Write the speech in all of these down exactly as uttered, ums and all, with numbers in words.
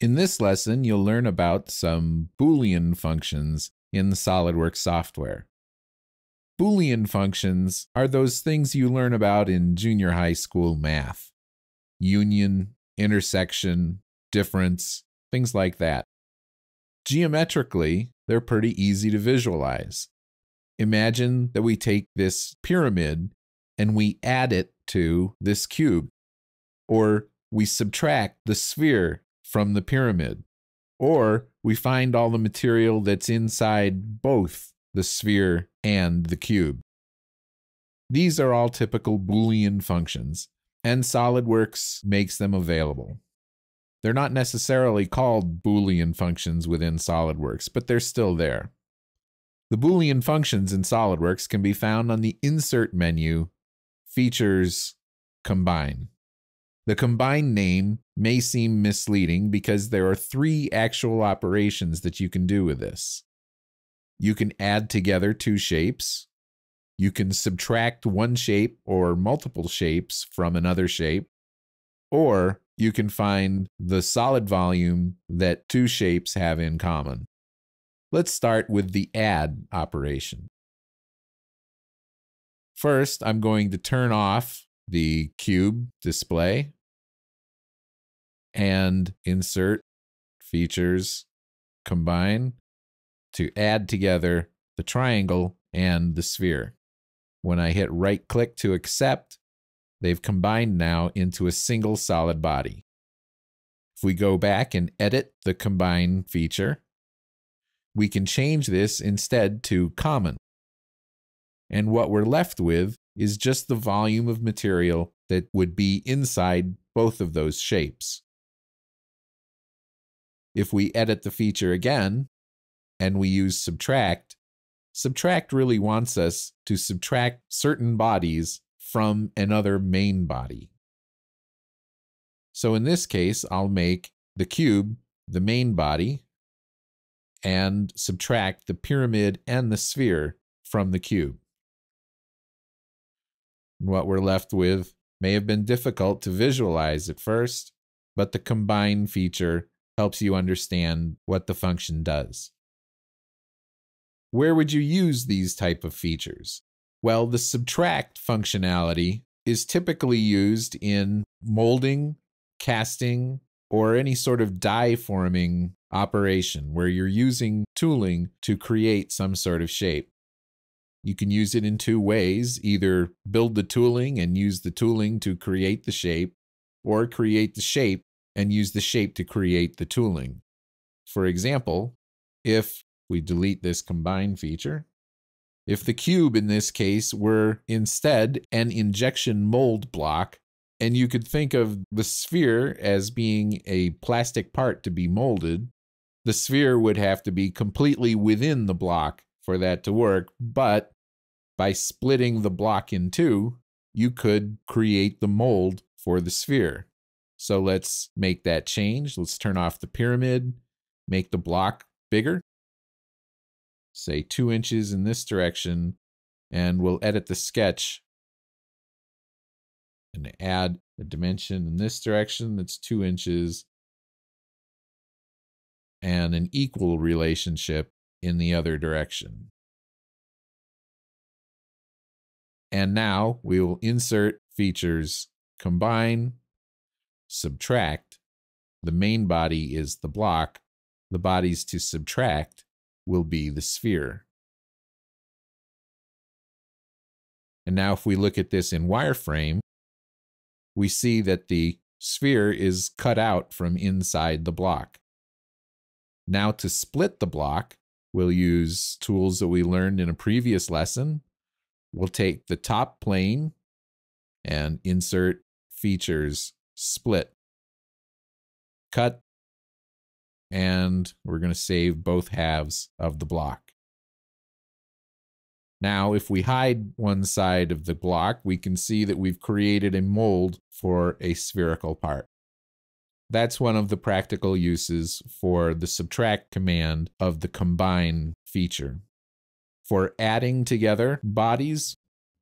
In this lesson, you'll learn about some Boolean functions in the SOLIDWORKS software. Boolean functions are those things you learn about in junior high school math. Union, intersection, difference, things like that. Geometrically, they're pretty easy to visualize. Imagine that we take this pyramid and we add it to this cube, or we subtract the sphere from the pyramid, or we find all the material that's inside both the sphere and the cube. These are all typical Boolean functions, and SOLIDWORKS makes them available. They're not necessarily called Boolean functions within SOLIDWORKS, but they're still there. The Boolean functions in SOLIDWORKS can be found on the Insert menu, Features, Combine. The combine name may seem misleading because there are three actual operations that you can do with this. You can add together two shapes. You can subtract one shape or multiple shapes from another shape. Or you can find the solid volume that two shapes have in common. Let's start with the add operation. First, I'm going to turn off the cube display and insert features combine to add together the triangle and the sphere. When I hit right click to accept, they've combined now into a single solid body. If we go back and edit the combine feature, we can change this instead to common. And what we're left with is just the volume of material that would be inside both of those shapes. If we edit the feature again, and we use subtract, subtract really wants us to subtract certain bodies from another main body. So in this case, I'll make the cube the main body, and subtract the pyramid and the sphere from the cube. What we're left with may have been difficult to visualize at first, but the combine feature helps you understand what the function does. Where would you use these type of features? Well, the subtract functionality is typically used in molding, casting, or any sort of die forming operation where you're using tooling to create some sort of shape. You can use it in two ways, either build the tooling and use the tooling to create the shape, or create the shape and use the shape to create the tooling. For example, if we delete this combine feature, if the cube in this case were instead an injection mold block, and you could think of the sphere as being a plastic part to be molded, the sphere would have to be completely within the block for that to work, but by splitting the block in two, you could create the mold for the sphere. So let's make that change. Let's turn off the pyramid, make the block bigger, say two inches in this direction, and we'll edit the sketch and add a dimension in this direction that's two inches and an equal relationship in the other direction. And now we will insert features, combine, subtract. The main body is the block. The bodies to subtract will be the sphere. And now if we look at this in wireframe, we see that the sphere is cut out from inside the block. Now to split the block, we'll use tools that we learned in a previous lesson. We'll take the top plane and insert features split. Cut, and we're going to save both halves of the block. Now, if we hide one side of the block, we can see that we've created a mold for a spherical part. That's one of the practical uses for the subtract command of the combine feature. For adding together bodies,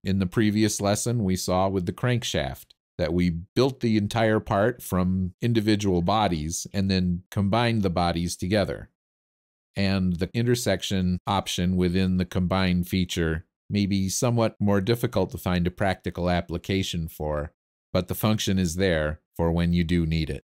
in the previous lesson we saw with the crankshaft, that we built the entire part from individual bodies and then combined the bodies together. And the intersection option within the combine feature may be somewhat more difficult to find a practical application for, but the function is there for when you do need it.